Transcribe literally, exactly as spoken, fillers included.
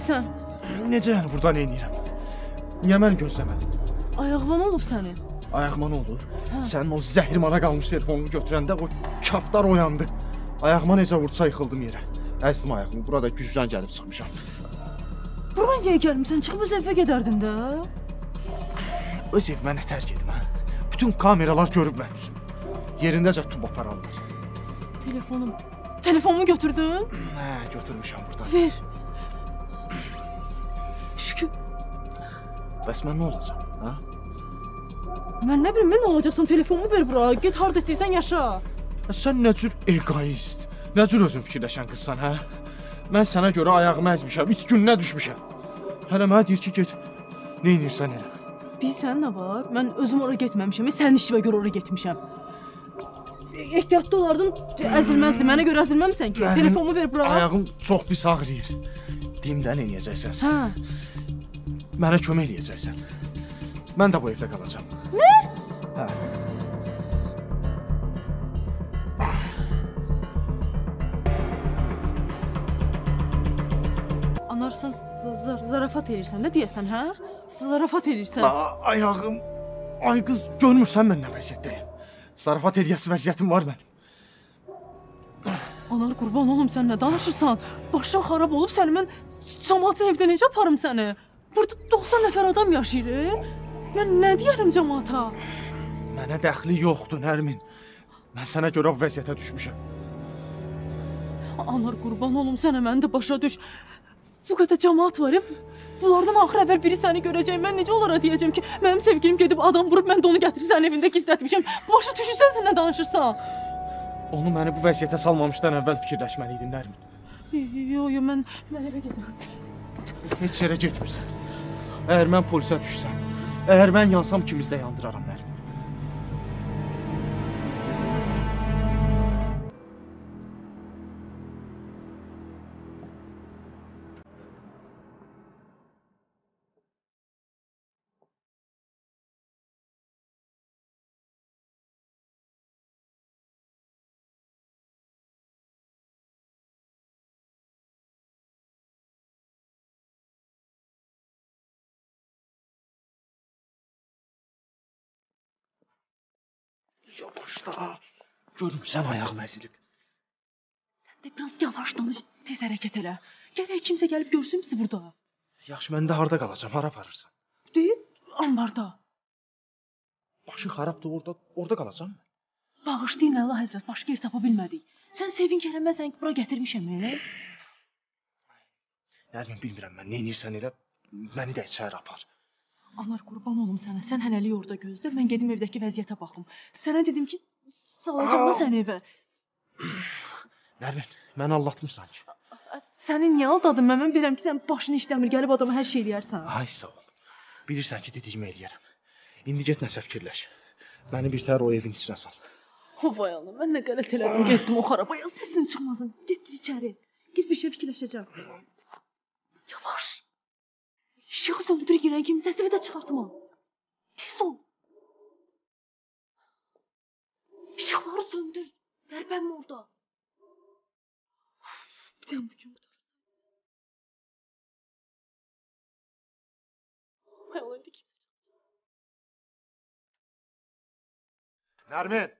bilirsən? Necə yəni burada nə edirəm? Niyə mən gözləmədim? Ayağıma nə olub sənin? Ayağıma nə olub? Sənin o zəhrimara qalmış telefonunu götürəndə o kaftar oyandı. Ayağıma necə vursa yıxıldım yerə. Əzizim ayağım, burada gücdən gəlib çıxmışam. Bura niyə gəlmişsən? Çıxıb öz evə gedərdin də. Öz ev mənə tərk edib, hə? Bütün kameralar görüb mənim üçün. Yerindəcə tutub apararlar. Telefonum... Telefonumu götürdün? Hə, götürmüşəm buradan. Ver. Şükür. Bəs mən nə olacaq, hə? Mən nə bilim, mən nə olacaqsam telefonumu ver bura. Get harada istəyirsən yaşa. Sən nə cür egoist, nə cür özün fikirləşən qızsan, hə? Mən sənə görə ayağımı əzmişəm, it gününə düşmüşəm. Hələ mənə deyir ki, get, nə inirsən elə? Bilsən nə var? Mən özüm ora getməmişəm, sənin işinə görə ora getmişəm. Ehtiyatlı olardın, əzilməzdi, mənə görə əzilməmsən ki, telefonumu ver bura. Ayağım çox pis ağrıyır. Dimdən eləyəcəksən sən. Mənə kömək eləyəcəksən. Mən də bu evdə qalacam. Nə? Hə. Anarsan, zarafat eləyirsən, nə deyəsən, hə? Zarafat eləyirsən. Ayağım, ay qız, görmürsən mən nə vəziyyətdəyim. Zarafat eləyəsi vəziyyətim var mənim. Anar, qurban olum, sən nə danışırsan? Başın xarab olub, səni mən cəmatın evdə necə aparım səni? Burada doxsan nəfər adam yaşayır, mən nə deyərim cəmata? Mənə dəxli yoxdur, Nərmin. Mən sənə görə bu vəziyyətə düşmüşəm. Anar, qurban olum, sənə məni də başa düş. Bu qədər cəmat var, bunlardan axır əvvəl biri səni görəcək, mən necə olara deyəcəm ki, mənim sevgilim gedib adam vurub, mən də onu gətirib sənin evində gizlətmişəm. Başa düşürsən, sən nə danışırsan? Onu məni bu vəziyyətə salmamışdan əvvəl fikirləşməliydin, Nərmin. Yox, yox, mən evə gedirəm. Heç yerə getmirsən. Əgər mən polisə düşsəm, əgər mən yansam, ikimiz də yandıraram, Nərmin. Yavaşla, görmürsən ayağım əzilib. Sən də biraz yavaşdan, tez hərəkət elə. Gərək kimsə gəlib görsün bizi burada. Yaxşı, mən də harada qalacam, hara aparırsan? Deyil, ambarda. Başın xarabdır, orada qalacam. Bağışlayın, Allah həzrət, başqa yer tapa bilmədik. Sən sevin ki, eləməsən ki, bura gətirmişəm, elə? Nərmin, bilmirəm mən, nə inirsən elə, məni də içəri apar. Anar, qurban olum sənə, sən hələlik orada gözlə, mən gedim evdəki vəziyyətə baxım. Sənə dedim ki, salacaqma sən evə. Nərmin, məni aldatmırsan ki. Səni niyə aldadım? Mən bilirəm ki, sən başını işləmir, gəlib adama hər şey eləyərsən. Ay, sağ ol. Bilirsən ki, dediyimi eləyərəm. İndi get nəsə fikirləş. Məni bir tər o evin içinə sal. Vay Allah, mən nə qələt elədim, getdim o xarabaya. Səsin çıxmasın, get içəri. Git bir şey fikirləşəcəm. Yavaş. İşığı söndür girən kimi səsini də çıxartma. Tez ol. İşıqları söndür. Dərpənmə orada. Bir dən bu gün qutarsan. Nərmin!